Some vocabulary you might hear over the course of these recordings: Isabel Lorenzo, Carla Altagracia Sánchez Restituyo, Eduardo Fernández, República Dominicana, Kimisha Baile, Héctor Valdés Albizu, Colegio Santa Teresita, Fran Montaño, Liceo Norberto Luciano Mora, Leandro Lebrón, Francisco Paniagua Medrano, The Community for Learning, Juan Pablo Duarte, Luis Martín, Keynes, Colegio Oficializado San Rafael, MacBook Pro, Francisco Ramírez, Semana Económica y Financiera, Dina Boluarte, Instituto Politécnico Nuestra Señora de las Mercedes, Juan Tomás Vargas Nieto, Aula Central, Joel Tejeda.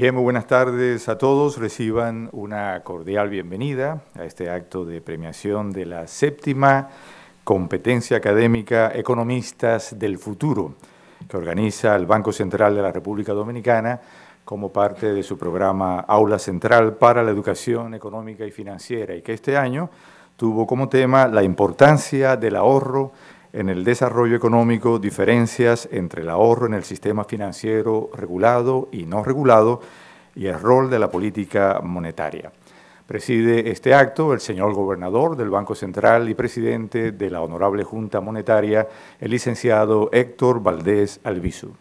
Bien, muy buenas tardes a todos. Reciban una cordial bienvenida a este acto de premiación de la séptima competencia académica Economistas del Futuro, que organiza el Banco Central de la República Dominicana como parte de su programa Aula Central para la Educación Económica y Financiera, y que este año tuvo como tema la importancia del ahorro en el desarrollo económico, diferencias entre el ahorro en el sistema financiero regulado y no regulado y el rol de la política monetaria. Preside este acto el señor Gobernador del Banco Central y Presidente de la Honorable Junta Monetaria, el licenciado Héctor Valdés Albizu.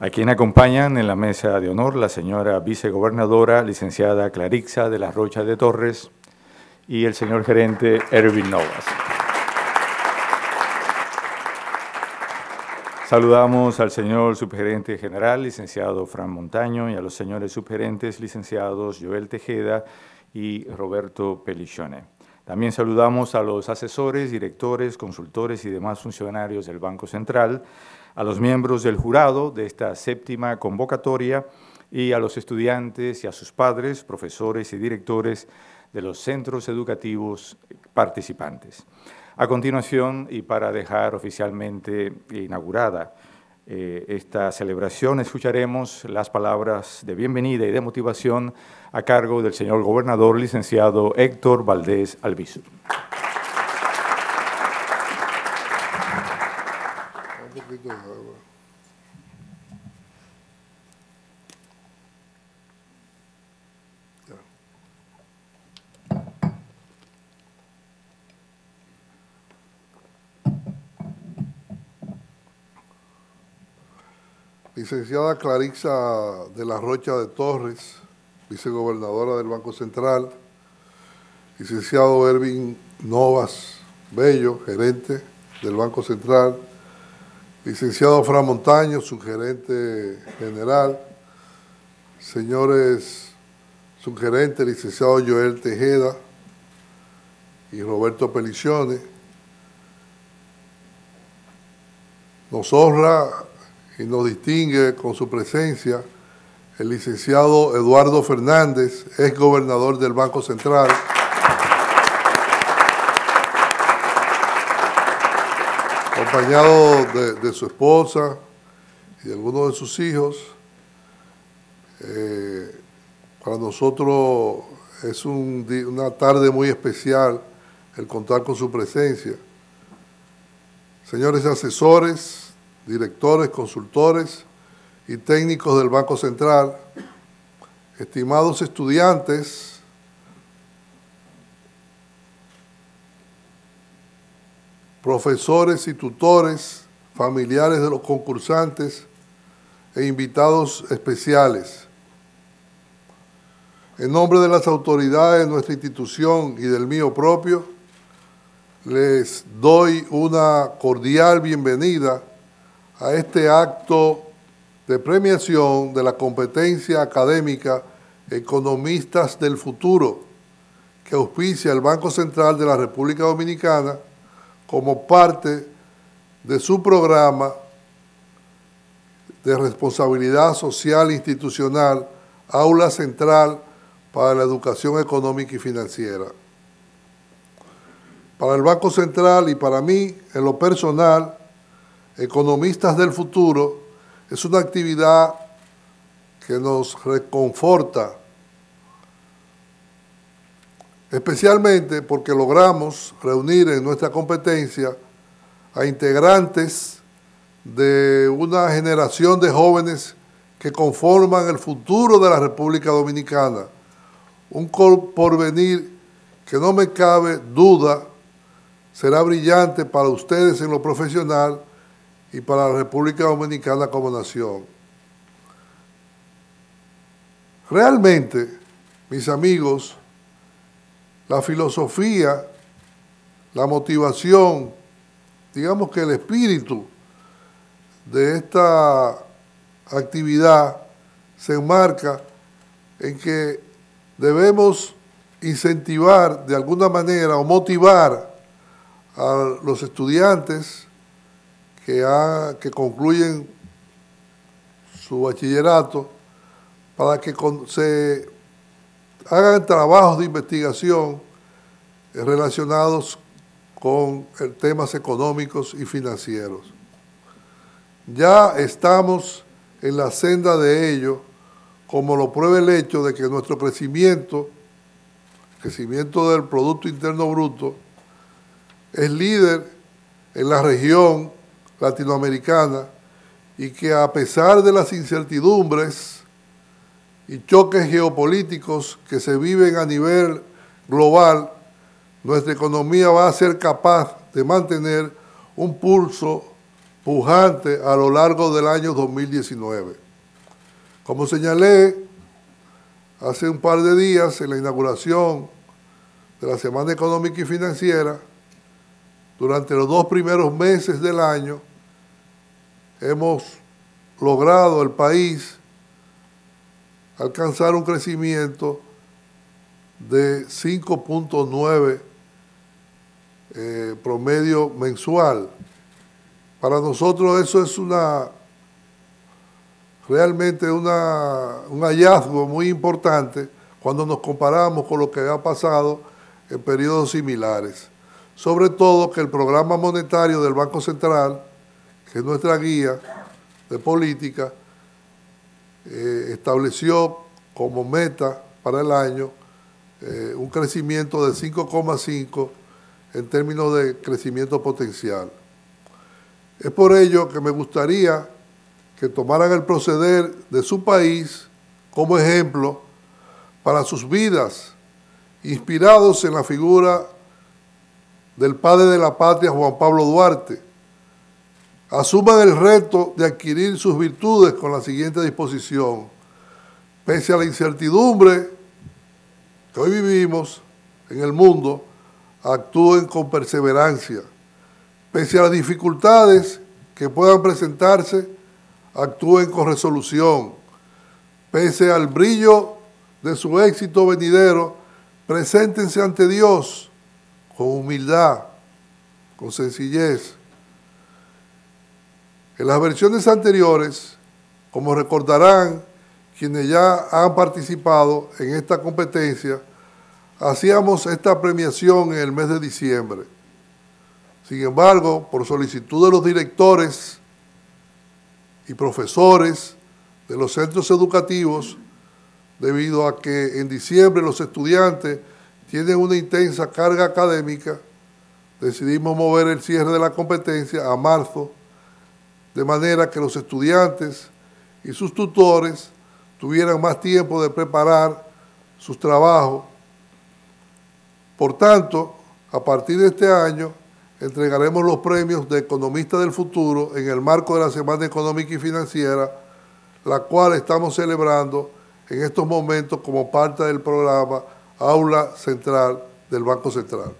A quien acompañan en la mesa de honor la señora vicegobernadora, licenciada Clarissa de la Rocha de Torres, y el señor gerente Ervin Novas. Saludamos al señor subgerente general, licenciado Fran Montaño, y a los señores subgerentes, licenciados Joel Tejeda y Roberto Pellicione. También saludamos a los asesores, directores, consultores y demás funcionarios del Banco Central, a los miembros del jurado de esta séptima convocatoria y a los estudiantes y a sus padres, profesores y directores de los centros educativos participantes. A continuación, y para dejar oficialmente inaugurada esta celebración, escucharemos las palabras de bienvenida y de motivación a cargo del señor Gobernador, licenciado Héctor Valdés Albizu. Licenciada Clarissa de la Rocha de Torres, vicegobernadora del Banco Central. Licenciado Ervin Novas Bello, gerente del Banco Central. Licenciado Fran Montaño, subgerente general. Señores subgerentes, licenciado Joel Tejeda y Roberto Pellicione. Nos honra y nos distingue con su presencia el licenciado Eduardo Fernández, ex gobernador del Banco Central. Acompañado de su esposa y de algunos de sus hijos. Para nosotros es una tarde muy especial el contar con su presencia. Señores asesores, directores, consultores y técnicos del Banco Central, estimados estudiantes, profesores y tutores, familiares de los concursantes e invitados especiales. En nombre de las autoridades de nuestra institución y del mío propio, les doy una cordial bienvenida a este acto de premiación de la competencia académica Economistas del Futuro, que auspicia el Banco Central de la República Dominicana como parte de su programa de responsabilidad social institucional, Aula Central para la Educación Económica y Financiera. Para el Banco Central y para mí, en lo personal, Economistas del Futuro es una actividad que nos reconforta, especialmente porque logramos reunir en nuestra competencia a integrantes de una generación de jóvenes que conforman el futuro de la República Dominicana, un porvenir que no me cabe duda será brillante para ustedes en lo profesional y para la República Dominicana como nación. Realmente, mis amigos, la filosofía, la motivación, digamos que el espíritu de esta actividad se enmarca en que debemos incentivar de alguna manera o motivar a los estudiantes que concluyen su bachillerato para que se hagan trabajos de investigación relacionados con temas económicos y financieros. Ya estamos en la senda de ello, como lo prueba el hecho de que nuestro crecimiento, el crecimiento del Producto Interno Bruto, es líder en la región latinoamericana y que a pesar de las incertidumbres y choques geopolíticos que se viven a nivel global, nuestra economía va a ser capaz de mantener un pulso pujante a lo largo del año 2019. Como señalé hace un par de días en la inauguración de la Semana Económica y Financiera, durante los dos primeros meses del año hemos logrado el país alcanzar un crecimiento de 5.9 promedio mensual. Para nosotros eso es realmente un hallazgo muy importante cuando nos comparamos con lo que ha pasado en periodos similares. Sobre todo que el programa monetario del Banco Central, que es nuestra guía de política, estableció como meta para el año un crecimiento de 5,5 en términos de crecimiento potencial. Es por ello que me gustaría que tomaran el proceder de su país como ejemplo para sus vidas, inspirados en la figura del padre de la patria, Juan Pablo Duarte. Asuman el reto de adquirir sus virtudes con la siguiente disposición. Pese a la incertidumbre que hoy vivimos en el mundo, actúen con perseverancia. Pese a las dificultades que puedan presentarse, actúen con resolución. Pese al brillo de su éxito venidero, preséntense ante Dios con humildad, con sencillez. En las versiones anteriores, como recordarán quienes ya han participado en esta competencia, hacíamos esta premiación en el mes de diciembre. Sin embargo, por solicitud de los directores y profesores de los centros educativos, debido a que en diciembre los estudiantes tienen una intensa carga académica, decidimos mover el cierre de la competencia a marzo, de manera que los estudiantes y sus tutores tuvieran más tiempo de preparar sus trabajos. Por tanto, a partir de este año, entregaremos los premios de Economistas del Futuro en el marco de la Semana Económica y Financiera, la cual estamos celebrando en estos momentos como parte del programa Aula Central del Banco Central.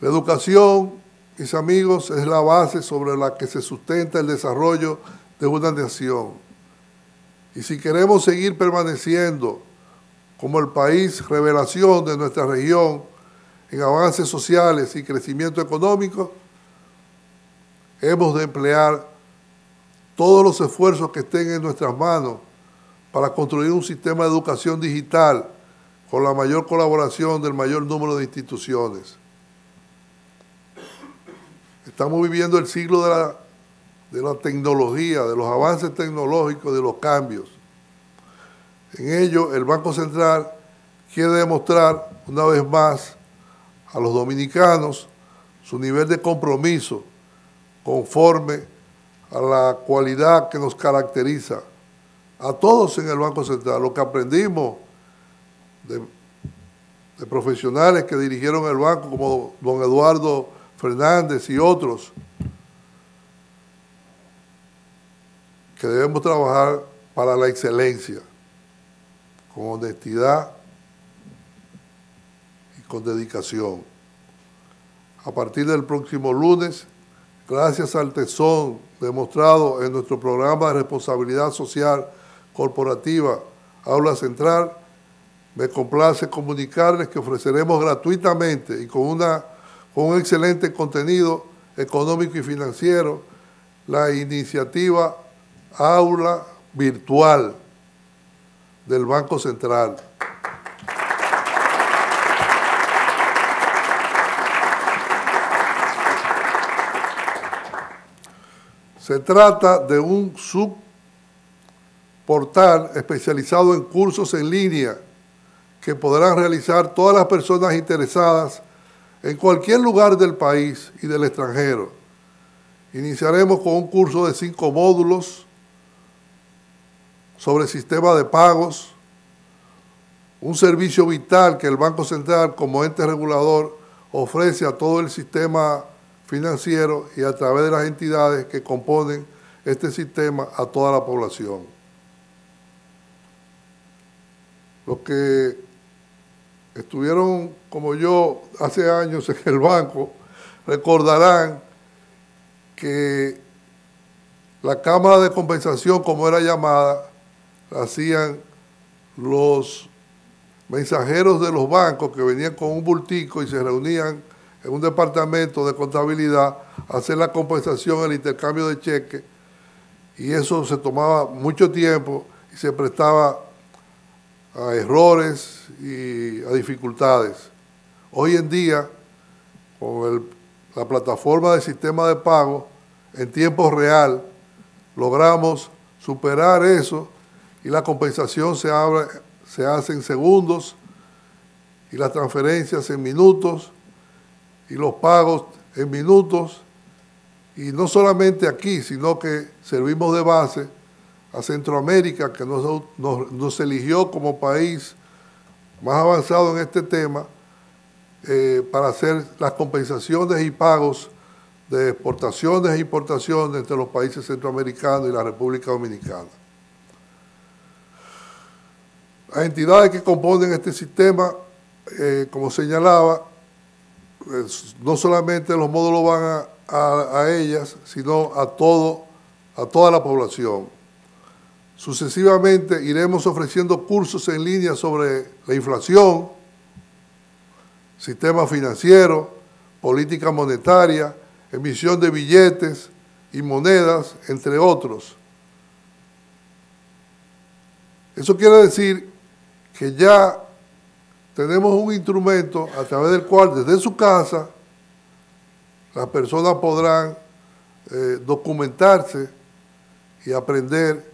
La educación, mis amigos, es la base sobre la que se sustenta el desarrollo de una nación. Y si queremos seguir permaneciendo como el país revelación de nuestra región en avances sociales y crecimiento económico, hemos de emplear todos los esfuerzos que estén en nuestras manos para construir un sistema de educación digital con la mayor colaboración del mayor número de instituciones. Estamos viviendo el siglo de la tecnología, de los avances tecnológicos, de los cambios. En ello, el Banco Central quiere demostrar una vez más a los dominicanos su nivel de compromiso conforme a la cualidad que nos caracteriza a todos en el Banco Central. Lo que aprendimos de profesionales que dirigieron el banco, como don Eduardo Fernández y otros, que debemos trabajar para la excelencia, con honestidad y con dedicación. A partir del próximo lunes, gracias al tesón demostrado en nuestro programa de responsabilidad social corporativa Aula Central, me complace comunicarles que ofreceremos gratuitamente y con un excelente contenido Económico y Financiero, la iniciativa Aula Virtual del Banco Central. Se trata de un subportal especializado en cursos en línea que podrán realizar todas las personas interesadas en cualquier lugar del país y del extranjero. Iniciaremos con un curso de 5 módulos sobre sistema de pagos, un servicio vital que el Banco Central como ente regulador ofrece a todo el sistema financiero y a través de las entidades que componen este sistema a toda la población. Los que estuvieron como yo hace años en el banco recordarán que la Cámara de Compensación, como era llamada, la hacían los mensajeros de los bancos que venían con un bultico y se reunían en un departamento de contabilidad, hacer la compensación, el intercambio de cheques, y eso se tomaba mucho tiempo y se prestaba a errores y a dificultades. Hoy en día, con la plataforma del sistema de pago, en tiempo real, logramos superar eso y la compensación se hace en segundos y las transferencias en minutos, y los pagos en minutos, y no solamente aquí, sino que servimos de base a Centroamérica, que nos eligió como país más avanzado en este tema para hacer las compensaciones y pagos de exportaciones e importaciones entre los países centroamericanos y la República Dominicana. Las entidades que componen este sistema, como señalaba, no solamente los módulos van a ellas, sino a toda la población. Sucesivamente iremos ofreciendo cursos en línea sobre la inflación, sistema financiero, política monetaria, emisión de billetes y monedas, entre otros. Eso quiere decir que ya tenemos un instrumento a través del cual desde su casa las personas podrán documentarse y aprender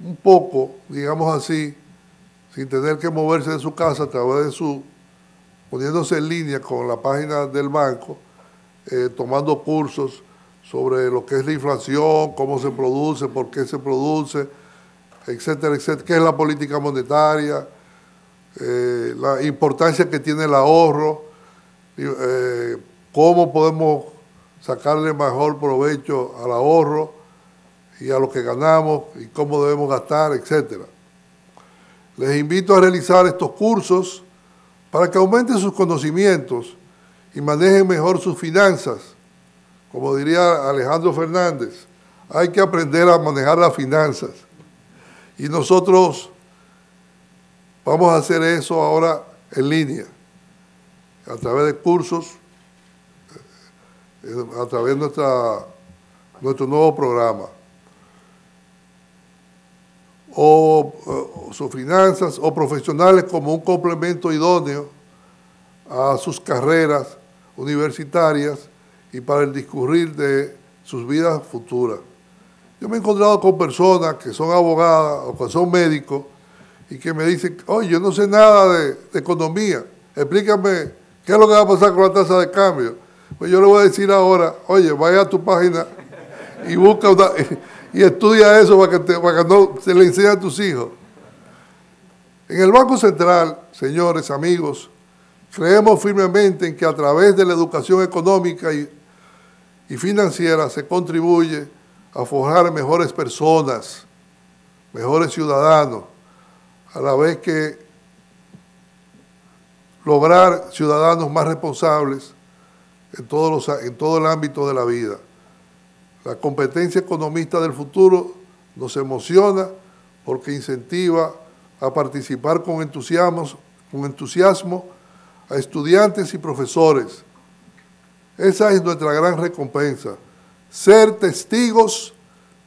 un poco, digamos así, sin tener que moverse de su casa, a través de poniéndose en línea con la página del banco, tomando cursos sobre lo que es la inflación, cómo se produce, por qué se produce, etcétera, etcétera, qué es la política monetaria, la importancia que tiene el ahorro, cómo podemos sacarle mejor provecho al ahorro y a lo que ganamos y cómo debemos gastar, etc. Les invito a realizar estos cursos para que aumenten sus conocimientos y manejen mejor sus finanzas. Como diría Alejandro Fernández, hay que aprender a manejar las finanzas. Y nosotros vamos a hacer eso ahora en línea, a través de cursos, a través de nuestro nuevo programa. O sus finanzas, o profesionales como un complemento idóneo a sus carreras universitarias y para el discurrir de sus vidas futuras. Yo me he encontrado con personas que son abogadas o que son médicos, y que me dicen, oye, yo no sé nada de economía, explícame qué es lo que va a pasar con la tasa de cambio. Pues yo le voy a decir ahora, oye, vaya a tu página y busca y estudia eso para que no se le enseñe a tus hijos. En el Banco Central, señores, amigos, creemos firmemente en que a través de la educación económica y financiera se contribuye a forjar mejores personas, mejores ciudadanos, a la vez que lograr ciudadanos más responsables en todo el ámbito de la vida. La competencia economista del futuro nos emociona porque incentiva a participar con entusiasmo a estudiantes y profesores Esa es nuestra gran recompensa, ser testigos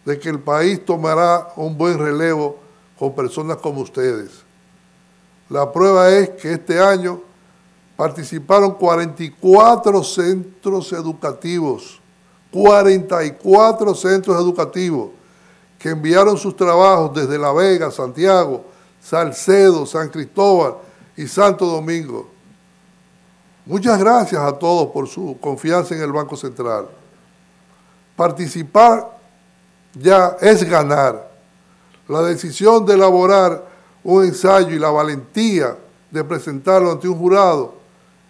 de que el país tomará un buen relevo con personas como ustedes. La prueba es que este año participaron 44 centros educativos, 44 centros educativos que enviaron sus trabajos desde La Vega, Santiago, Salcedo, San Cristóbal y Santo Domingo. Muchas gracias a todos por su confianza en el Banco Central. Participar ya es ganar. La decisión de elaborar un ensayo y la valentía de presentarlo ante un jurado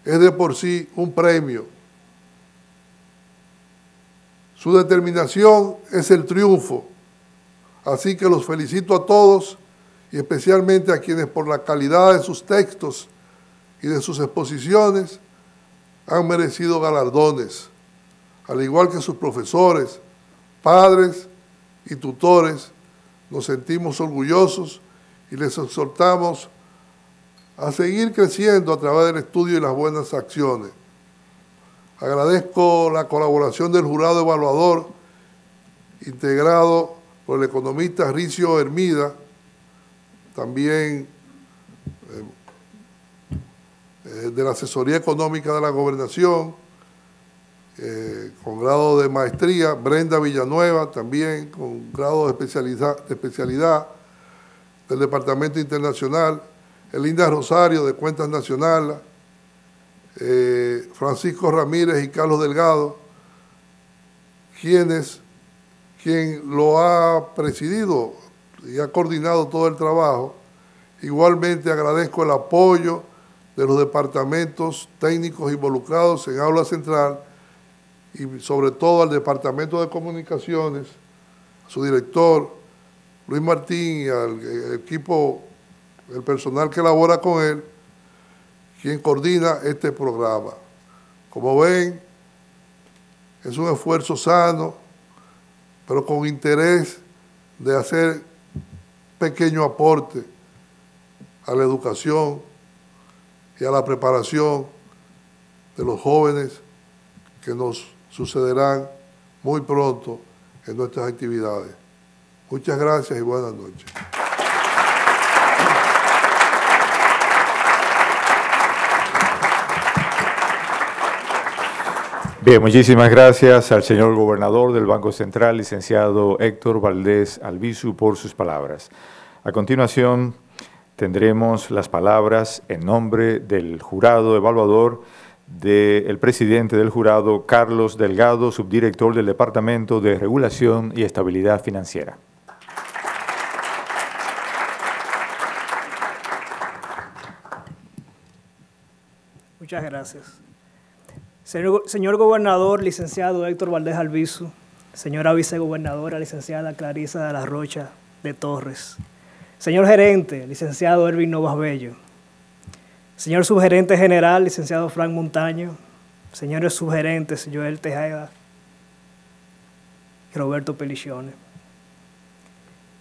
es de por sí un premio. Su determinación es el triunfo. Así que los felicito a todos y especialmente a quienes por la calidad de sus textos y de sus exposiciones han merecido galardones, al igual que sus profesores, padres y tutores. Nos sentimos orgullosos y les exhortamos a seguir creciendo a través del estudio y las buenas acciones. Agradezco la colaboración del jurado evaluador, integrado por el economista Ricio Hermida, también de la Asesoría Económica de la Gobernación, con grado de maestría, Brenda Villanueva, también con grado de especialidad del Departamento Internacional, Elinda Rosario de Cuentas Nacionales, Francisco Ramírez y Carlos Delgado, quien lo ha presidido y ha coordinado todo el trabajo. Igualmente agradezco el apoyo de los departamentos técnicos involucrados en Aula Central y sobre todo al Departamento de Comunicaciones, a su director Luis Martín y al equipo, el personal que labora con él, quien coordina este programa. Como ven, es un esfuerzo sano, pero con interés de hacer pequeño aporte a la educación y a la preparación de los jóvenes que nos sucederán muy pronto en nuestras actividades. Muchas gracias y buenas noches. Bien, muchísimas gracias al señor gobernador del Banco Central, licenciado Héctor Valdés Albizu, por sus palabras. A continuación, tendremos las palabras en nombre del jurado evaluador del presidente del jurado, Carlos Delgado, subdirector del Departamento de Regulación y Estabilidad Financiera. Muchas gracias. Señor Gobernador, licenciado Héctor Valdés Albizu, señora vicegobernadora, licenciada Clarissa de la Rocha de Torres, señor gerente, licenciado Ervin Novas Bello, señor subgerente general, licenciado Fran Montaño, señores subgerentes Joel Tejeda y Roberto Pellicione,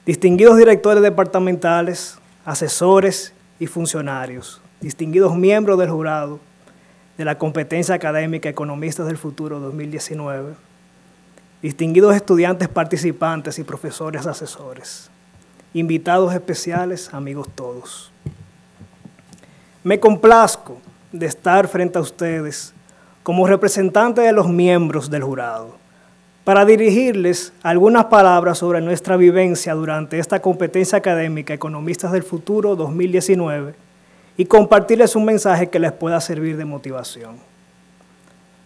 distinguidos directores departamentales, asesores y funcionarios, distinguidos miembros del jurado de la competencia académica Economistas del Futuro 2019, distinguidos estudiantes participantes y profesores asesores, invitados especiales, amigos todos. Me complazco de estar frente a ustedes como representante de los miembros del jurado para dirigirles algunas palabras sobre nuestra vivencia durante esta competencia académica Economistas del Futuro 2019, y compartirles un mensaje que les pueda servir de motivación.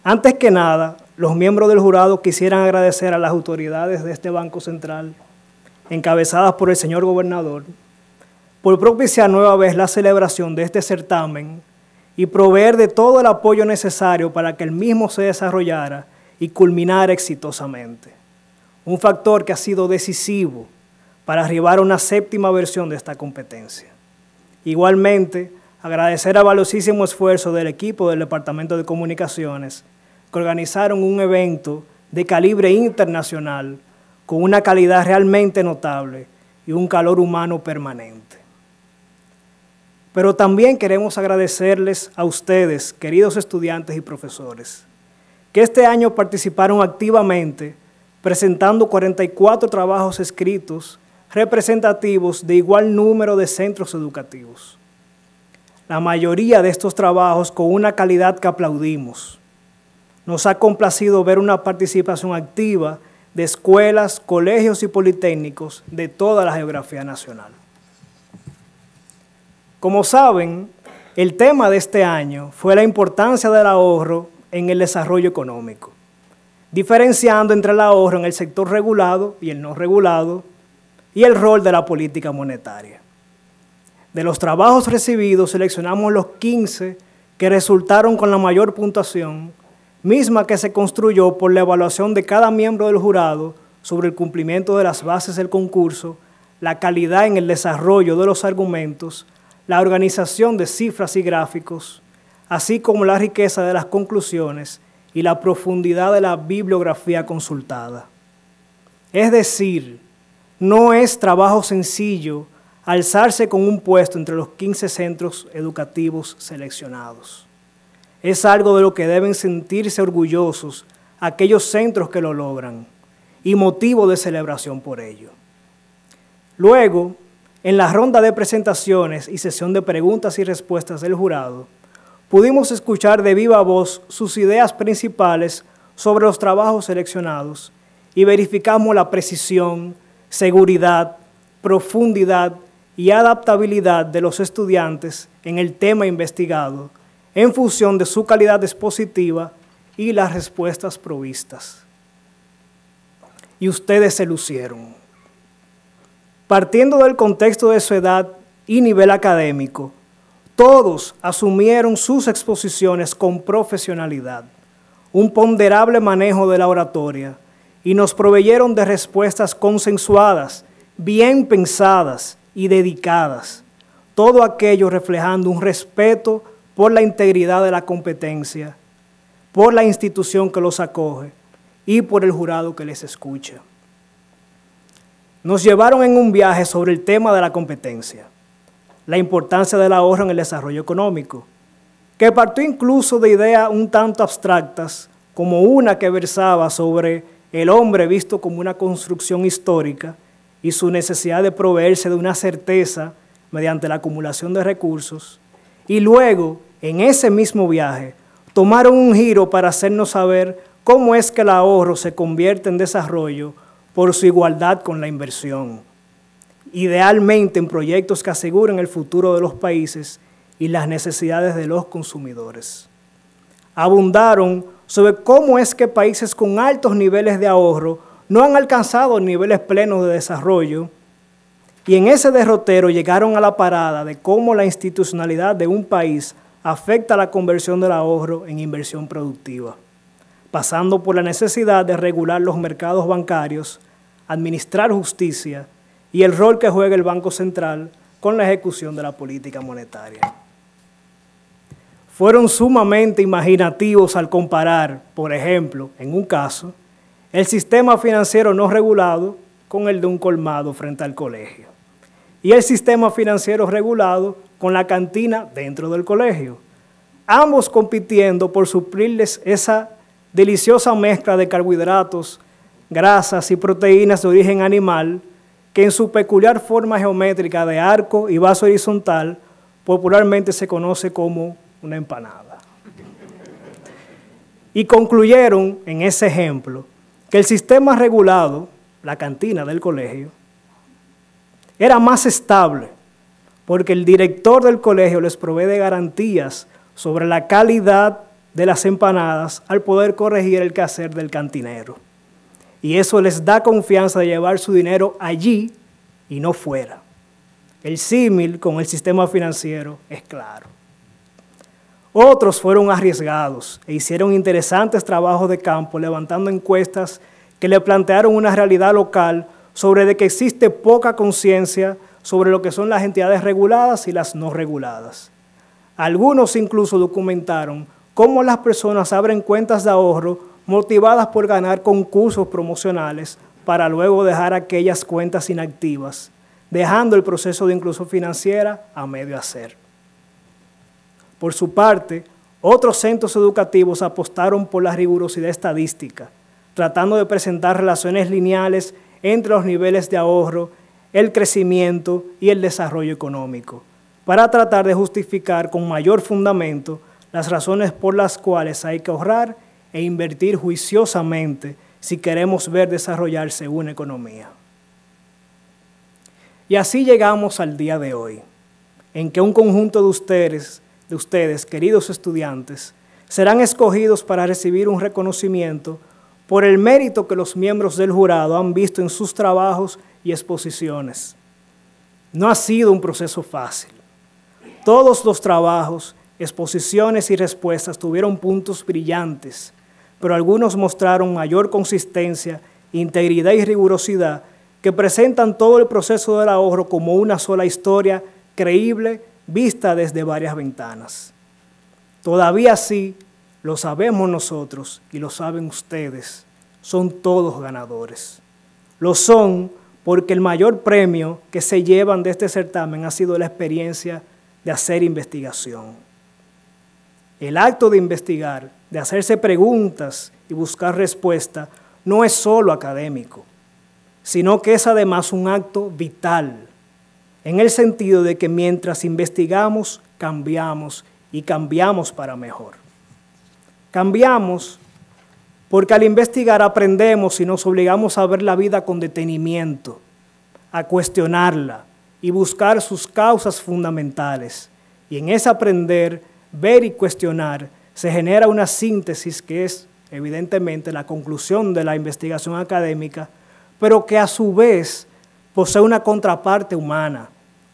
Antes que nada, los miembros del jurado quisieran agradecer a las autoridades de este Banco Central, encabezadas por el señor gobernador, por propiciar nueva vez la celebración de este certamen y proveer de todo el apoyo necesario para que el mismo se desarrollara y culminara exitosamente. Un factor que ha sido decisivo para arribar a una séptima versión de esta competencia. Igualmente, agradecer al valiosísimo esfuerzo del equipo del Departamento de Comunicaciones, que organizaron un evento de calibre internacional con una calidad realmente notable y un calor humano permanente. Pero también queremos agradecerles a ustedes, queridos estudiantes y profesores, que este año participaron activamente presentando 44 trabajos escritos representativos de igual número de centros educativos. La mayoría de estos trabajos con una calidad que aplaudimos. Nos ha complacido ver una participación activa de escuelas, colegios y politécnicos de toda la geografía nacional. Como saben, el tema de este año fue la importancia del ahorro en el desarrollo económico, diferenciando entre el ahorro en el sector regulado y el no regulado y el rol de la política monetaria. De los trabajos recibidos seleccionamos los 15 que resultaron con la mayor puntuación, misma que se construyó por la evaluación de cada miembro del jurado sobre el cumplimiento de las bases del concurso, la calidad en el desarrollo de los argumentos, la organización de cifras y gráficos, así como la riqueza de las conclusiones y la profundidad de la bibliografía consultada. Es decir, no es trabajo sencillo alzarse con un puesto entre los 15 centros educativos seleccionados. Es algo de lo que deben sentirse orgullosos aquellos centros que lo logran y motivo de celebración por ello. Luego, en la ronda de presentaciones y sesión de preguntas y respuestas del jurado, pudimos escuchar de viva voz sus ideas principales sobre los trabajos seleccionados y verificamos la precisión, seguridad, profundidad y adaptabilidad de los estudiantes en el tema investigado, en función de su calidad expositiva y las respuestas provistas. Y ustedes se lucieron. Partiendo del contexto de su edad y nivel académico, todos asumieron sus exposiciones con profesionalidad, un ponderable manejo de la oratoria, y nos proveyeron de respuestas consensuadas, bien pensadas y dedicadas, todo aquello reflejando un respeto por la integridad de la competencia, por la institución que los acoge y por el jurado que les escucha. Nos llevaron en un viaje sobre el tema de la competencia, la importancia del ahorro en el desarrollo económico, que partió incluso de ideas un tanto abstractas, como una que versaba sobre el hombre visto como una construcción histórica y su necesidad de proveerse de una certeza mediante la acumulación de recursos, y luego, en ese mismo viaje, tomaron un giro para hacernos saber cómo es que el ahorro se convierte en desarrollo por su igualdad con la inversión, idealmente en proyectos que aseguren el futuro de los países y las necesidades de los consumidores. Abundaron sobre cómo es que países con altos niveles de ahorro no han alcanzado niveles plenos de desarrollo, y en ese derrotero llegaron a la parada de cómo la institucionalidad de un país afecta la conversión del ahorro en inversión productiva, pasando por la necesidad de regular los mercados bancarios, administrar justicia y el rol que juega el Banco Central con la ejecución de la política monetaria. Fueron sumamente imaginativos al comparar, por ejemplo, en un caso, el sistema financiero no regulado con el de un colmado frente al colegio, y el sistema financiero regulado con la cantina dentro del colegio, ambos compitiendo por suplirles esa deliciosa mezcla de carbohidratos, grasas y proteínas de origen animal que en su peculiar forma geométrica de arco y vaso horizontal popularmente se conoce como una empanada. Y concluyeron en ese ejemplo que el sistema regulado, la cantina del colegio, era más estable porque el director del colegio les provee de garantías sobre la calidad de las empanadas al poder corregir el quehacer del cantinero. Y eso les da confianza de llevar su dinero allí y no fuera. El símil con el sistema financiero es claro. Otros fueron arriesgados e hicieron interesantes trabajos de campo levantando encuestas que le plantearon una realidad local sobre de que existe poca conciencia sobre lo que son las entidades reguladas y las no reguladas. Algunos incluso documentaron cómo las personas abren cuentas de ahorro motivadas por ganar concursos promocionales para luego dejar aquellas cuentas inactivas, dejando el proceso de inclusión financiera a medio hacer. Por su parte, Otros centros educativos apostaron por la rigurosidad estadística, tratando de presentar relaciones lineales entre los niveles de ahorro, el crecimiento y el desarrollo económico, para tratar de justificar con mayor fundamento las razones por las cuales hay que ahorrar e invertir juiciosamente si queremos ver desarrollarse una economía. Y así llegamos al día de hoy, en que un conjunto de ustedes, queridos estudiantes, serán escogidos para recibir un reconocimiento por el mérito que los miembros del jurado han visto en sus trabajos y exposiciones. No ha sido un proceso fácil. Todos los trabajos, exposiciones y respuestas tuvieron puntos brillantes, pero algunos mostraron mayor consistencia, integridad y rigurosidad que presentan todo el proceso del ahorro como una sola historia creíble vista desde varias ventanas. Todavía así, lo sabemos nosotros y lo saben ustedes, son todos ganadores. Lo son porque el mayor premio que se llevan de este certamen ha sido la experiencia de hacer investigación. El acto de investigar, de hacerse preguntas y buscar respuestas, no es solo académico, sino que es además un acto vital, en el sentido de que mientras investigamos, cambiamos y cambiamos para mejor. Cambiamos porque al investigar aprendemos y nos obligamos a ver la vida con detenimiento, a cuestionarla y buscar sus causas fundamentales. Y en ese aprender, ver y cuestionar se genera una síntesis que es evidentemente la conclusión de la investigación académica, pero que a su vez posee una contraparte humana,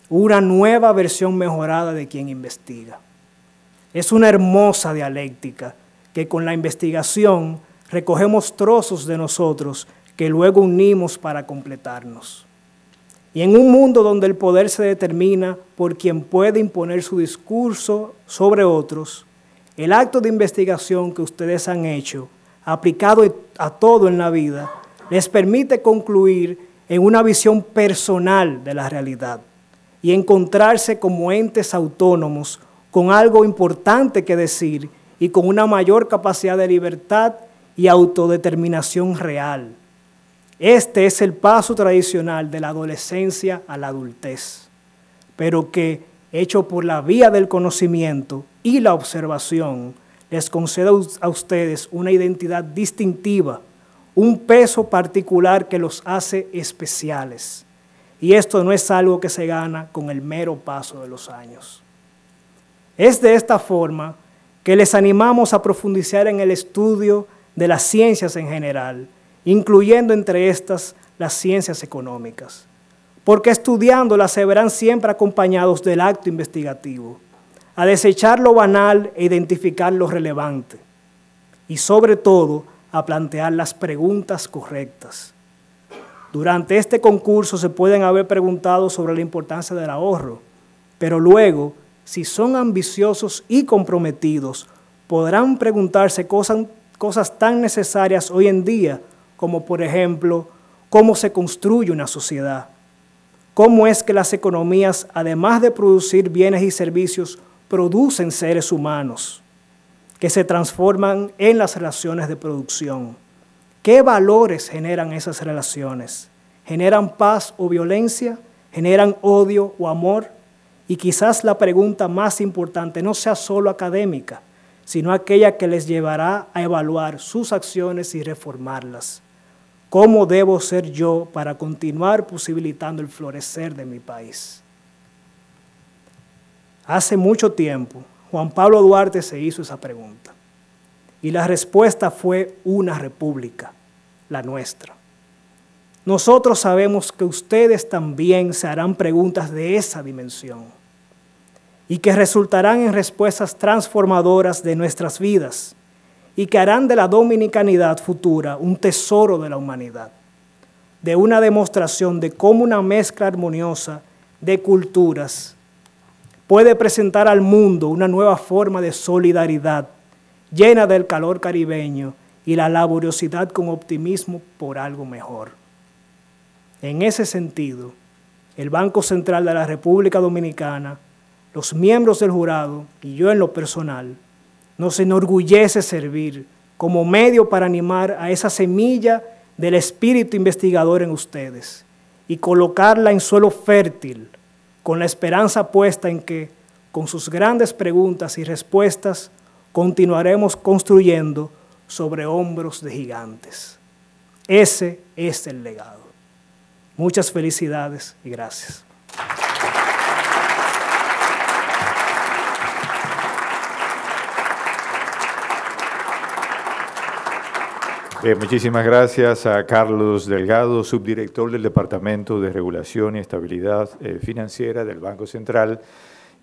una nueva versión mejorada de quien investiga. Es una hermosa dialéctica que con la investigación recogemos trozos de nosotros que luego unimos para completarnos. Y en un mundo donde el poder se determina por quien puede imponer su discurso sobre otros, el acto de investigación que ustedes han hecho, aplicado a todo en la vida, les permite concluir en una visión personal de la realidad y encontrarse como entes autónomos con algo importante que decir y con una mayor capacidad de libertad y autodeterminación real. Este es el paso tradicional de la adolescencia a la adultez, pero que, hecho por la vía del conocimiento y la observación, les concede a ustedes una identidad distintiva, un peso particular que los hace especiales. Y esto no es algo que se gana con el mero paso de los años. Es de esta forma que les animamos a profundizar en el estudio de las ciencias en general, incluyendo entre estas las ciencias económicas, porque estudiándolas se verán siempre acompañados del acto investigativo, a desechar lo banal e identificar lo relevante, y sobre todo a plantear las preguntas correctas. Durante este concurso se pueden haber preguntado sobre la importancia del ahorro, pero luego, si son ambiciosos y comprometidos, podrán preguntarse cosas tan necesarias hoy en día como, por ejemplo, cómo se construye una sociedad, cómo es que las economías, además de producir bienes y servicios, producen seres humanos que se transforman en las relaciones de producción. ¿Qué valores generan esas relaciones? ¿Generan paz o violencia? ¿Generan odio o amor? Y quizás la pregunta más importante no sea solo académica, sino aquella que les llevará a evaluar sus acciones y reformarlas. ¿Cómo debo ser yo para continuar posibilitando el florecer de mi país? Hace mucho tiempo, Juan Pablo Duarte se hizo esa pregunta, y la respuesta fue una república, la nuestra. Nosotros sabemos que ustedes también se harán preguntas de esa dimensión, y que resultarán en respuestas transformadoras de nuestras vidas y que harán de la dominicanidad futura un tesoro de la humanidad, de una demostración de cómo una mezcla armoniosa de culturas puede presentar al mundo una nueva forma de solidaridad llena del calor caribeño y la laboriosidad con optimismo por algo mejor. En ese sentido, el Banco Central de la República Dominicana, los miembros del jurado y yo en lo personal, nos enorgullece servir como medio para animar a esa semilla del espíritu investigador en ustedes y colocarla en suelo fértil, con la esperanza puesta en que, con sus grandes preguntas y respuestas, continuaremos construyendo sobre hombros de gigantes. Ese es el legado. Muchas felicidades y gracias. Muchísimas gracias a Carlos Delgado, subdirector del Departamento de Regulación y Estabilidad Financiera del Banco Central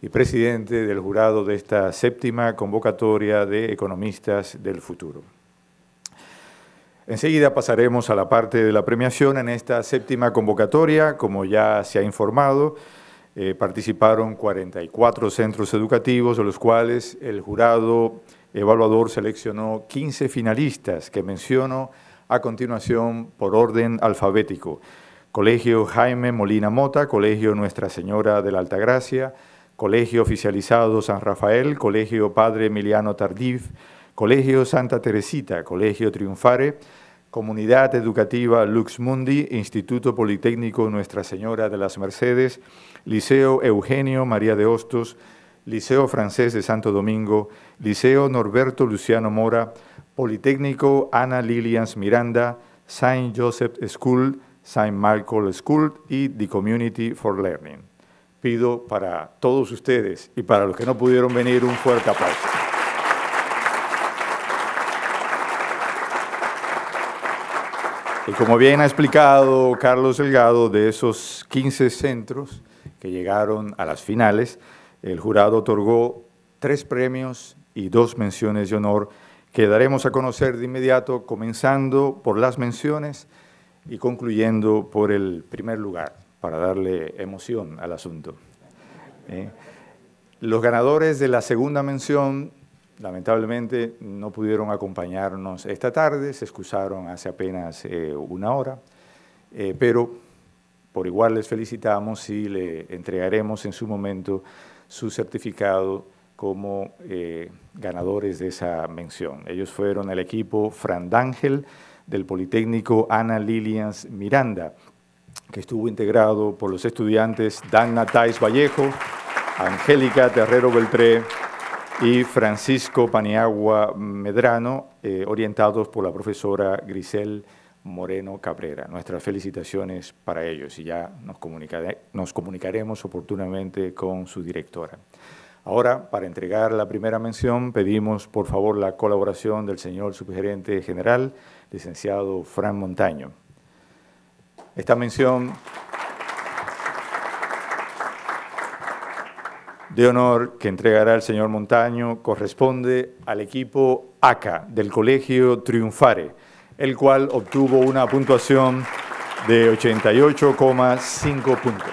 y presidente del jurado de esta séptima convocatoria de Economistas del Futuro. Enseguida pasaremos a la parte de la premiación. En esta séptima convocatoria, como ya se ha informado, participaron 44 centros educativos, de los cuales el jurado evaluador seleccionó 15 finalistas que menciono a continuación por orden alfabético: Colegio Jaime Molina Mota, Colegio Nuestra Señora de la Altagracia, Colegio Oficializado San Rafael, Colegio Padre Emiliano Tardif, Colegio Santa Teresita, Colegio Triunfare, Comunidad Educativa Lux Mundi, Instituto Politécnico Nuestra Señora de las Mercedes, Liceo Eugenio María de Hostos, Liceo Francés de Santo Domingo, Liceo Norberto Luciano Mora, Politécnico Ana Lilian Miranda, Saint Joseph School, Saint Michael School y The Community for Learning. Pido para todos ustedes y para los que no pudieron venir un fuerte aplauso. Y como bien ha explicado Carlos Delgado, de esos 15 centros que llegaron a las finales, el jurado otorgó 3 premios y 2 menciones de honor que daremos a conocer de inmediato, comenzando por las menciones y concluyendo por el primer lugar, para darle emoción al asunto. Los ganadores de la segunda mención, lamentablemente, no pudieron acompañarnos esta tarde, se excusaron hace apenas una hora, pero por igual les felicitamos y le entregaremos en su momento su certificado como ganadores de esa mención. Ellos fueron el equipo Fran D'Ángel del Politécnico Ana Lilian Miranda, que estuvo integrado por los estudiantes Dana Tais Vallejo, Angélica Terrero Beltré y Francisco Paniagua Medrano, orientados por la profesora Grisel Moreno Cabrera. Nuestras felicitaciones para ellos y ya nos comunicaremos oportunamente con su directora. Ahora, para entregar la primera mención, pedimos por favor la colaboración del señor subgerente general, licenciado Fran Montaño. Esta mención de honor que entregará el señor Montaño corresponde al equipo ACA del Colegio Triunfare, el cual obtuvo una puntuación de 88,5 puntos.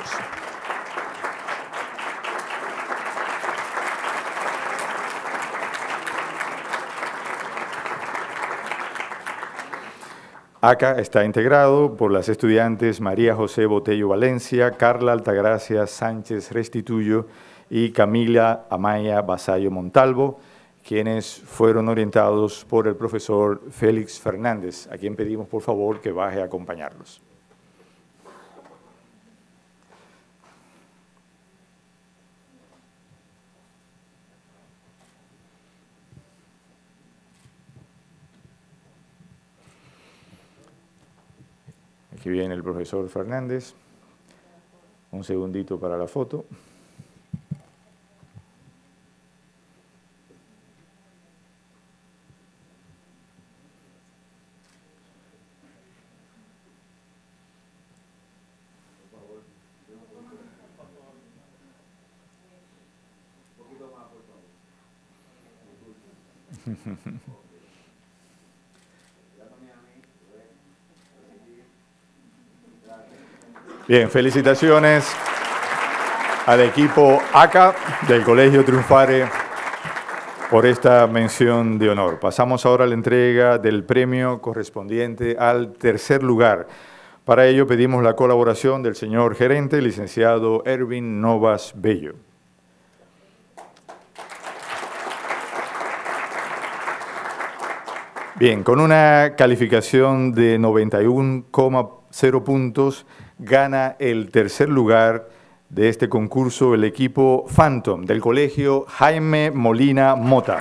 ACA está integrado por las estudiantes María José Botello Valencia, Carla Altagracia Sánchez Restituyo y Camila Amaya Basayo Montalvo, quienes fueron orientados por el profesor Félix Fernández, a quien pedimos por favor que baje a acompañarlos. Aquí viene el profesor Fernández. Un segundito para la foto. Bien, felicitaciones al equipo ACA del Colegio Triunfare por esta mención de honor. Pasamos ahora a la entrega del premio correspondiente al tercer lugar. Para ello pedimos la colaboración del señor gerente, licenciado Ervin Novas Bello. Bien, con una calificación de 91,0 puntos, gana el tercer lugar de este concurso el equipo Phantom del Colegio Jaime Molina Mota.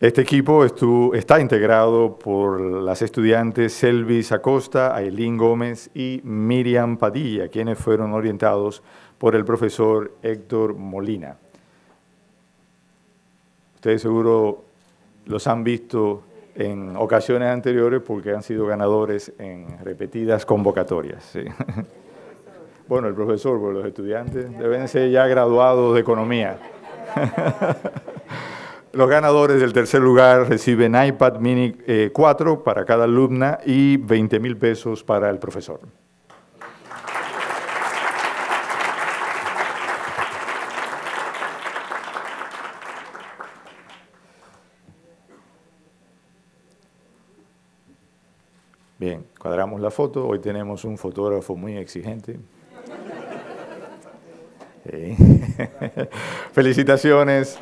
Este equipo está integrado por las estudiantes Elvis Acosta, Ailín Gómez y Miriam Padilla, quienes fueron orientados por el profesor Héctor Molina. Ustedes seguro los han visto en ocasiones anteriores porque han sido ganadores en repetidas convocatorias. Sí. Bueno, el profesor, pues los estudiantes deben ser ya graduados de economía. Los ganadores del tercer lugar reciben iPad Mini 4 para cada alumna y 20,000 pesos para el profesor. Bien, cuadramos la foto. Hoy tenemos un fotógrafo muy exigente. Sí. Felicitaciones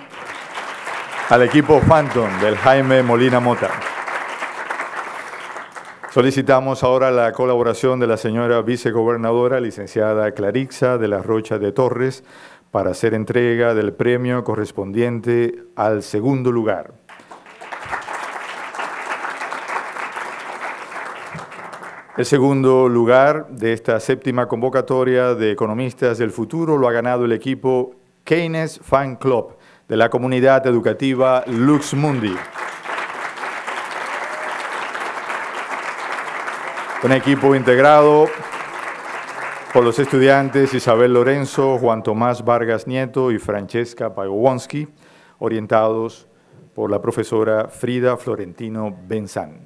al equipo Phantom del Jaime Molina Mota. Solicitamos ahora la colaboración de la señora vicegobernadora, licenciada Clarissa de la Rocha de Torres, para hacer entrega del premio correspondiente al segundo lugar. El segundo lugar de esta séptima convocatoria de Economistas del Futuro lo ha ganado el equipo Keynes Fan Club de la Comunidad Educativa Lux Mundi. Un equipo integrado por los estudiantes Isabel Lorenzo, Juan Tomás Vargas Nieto y Francesca Pagowonski, orientados por la profesora Frida Florentino Benzán.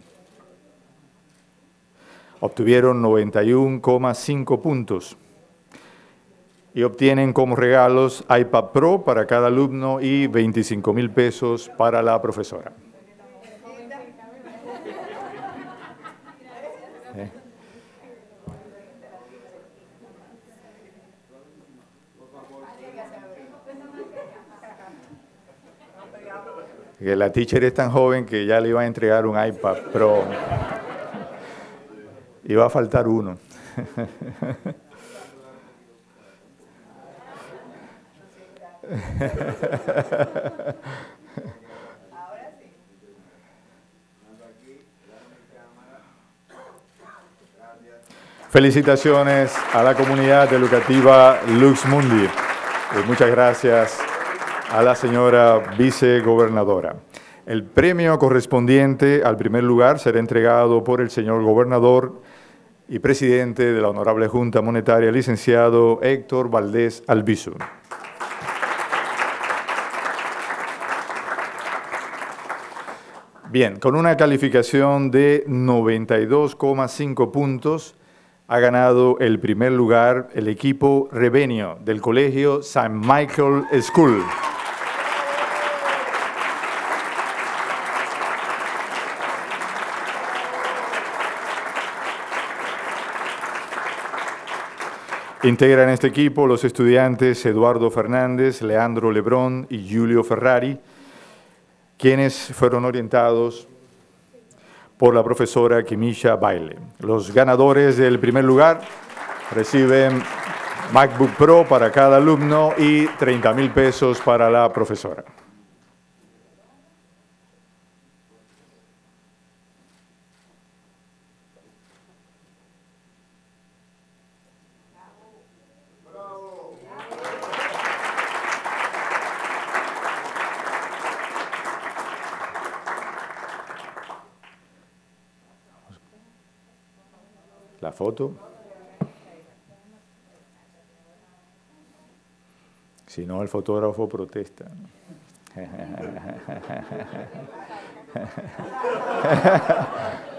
Obtuvieron 91,5 puntos. Y obtienen como regalos iPad Pro para cada alumno y 25,000 pesos para la profesora. Que la teacher es tan joven que ya le iba a entregar un iPad Pro. Iba a faltar uno. Felicitaciones a la comunidad educativa Lux Mundi y muchas gracias a la señora vicegobernadora. El premio correspondiente al primer lugar será entregado por el señor gobernador y presidente de la Honorable Junta Monetaria, licenciado Héctor Valdés Albizu. Bien, con una calificación de 92,5 puntos, ha ganado el primer lugar el equipo Revenio del Colegio Saint Michael School. Integran este equipo los estudiantes Eduardo Fernández, Leandro Lebrón y Julio Ferrari, quienes fueron orientados por la profesora Kimisha Baile. Los ganadores del primer lugar reciben MacBook Pro para cada alumno y 30,000 pesos para la profesora. Foto. Si no, el fotógrafo protesta.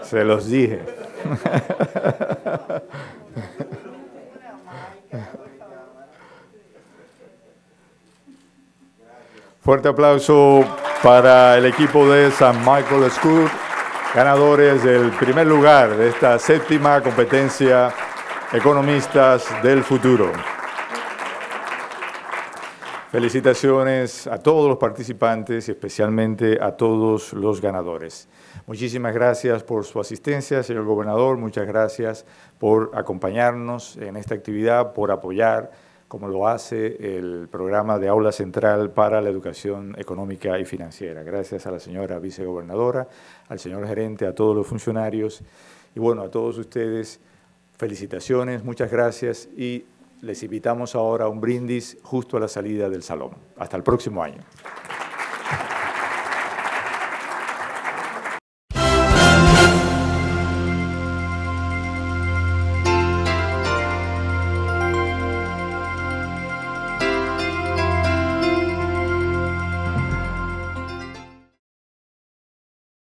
Se los dije. Fuerte aplauso para el equipo de Saint Michael School, ganadores del primer lugar de esta séptima competencia Economistas del Futuro. Felicitaciones a todos los participantes y especialmente a todos los ganadores. Muchísimas gracias por su asistencia, señor gobernador. Muchas gracias por acompañarnos en esta actividad, por apoyar, como lo hace el programa de Aula Central para la Educación Económica y Financiera. Gracias a la señora vicegobernadora, al señor gerente, a todos los funcionarios y bueno, a todos ustedes, felicitaciones, muchas gracias y les invitamos ahora a un brindis justo a la salida del salón. Hasta el próximo año.